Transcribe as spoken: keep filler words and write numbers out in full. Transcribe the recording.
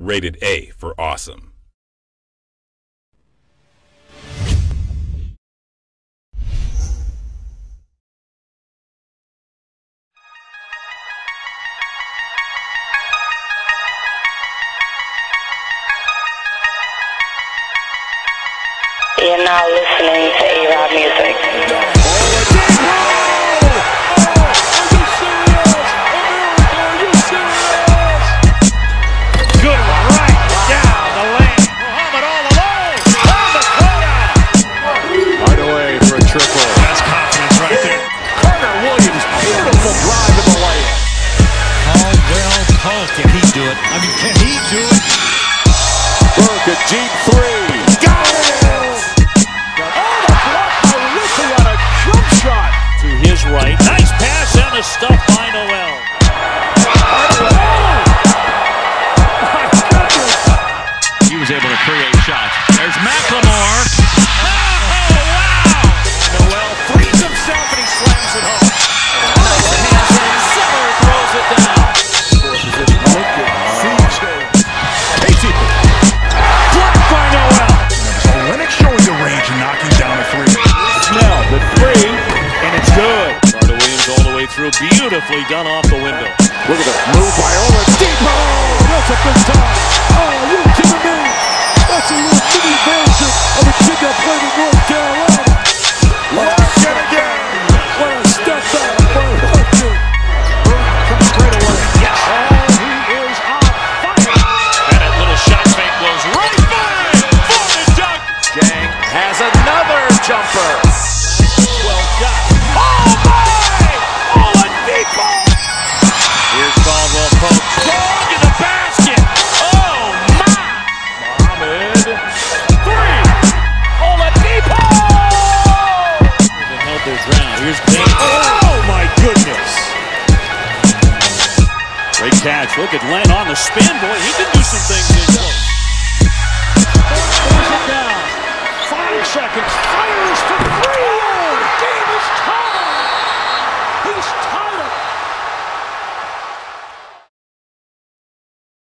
Rated A for awesome. You're now listening to A-Rod Music. Beautifully done off the window. Look at this move by Oladipo. That's a big time. Oh, are you kidding me? That's a little mini version of a chick that played in North Carolina. Lock it again. What a step back by Hunter. Comes straight away. Yes. Oh, he is on fire. And that little shot fake goes right by him for the dunk. Gang has another jumper. Well done. Oh my! Here's Caldwell Pope, strong in the basket. Oh my! Muhammad three. Oladipo. Held their ground. Here's Dame. Oh my goodness! Great catch. Look at Len on the spin. Boy, he can do some things in close. Five seconds. Fires for three.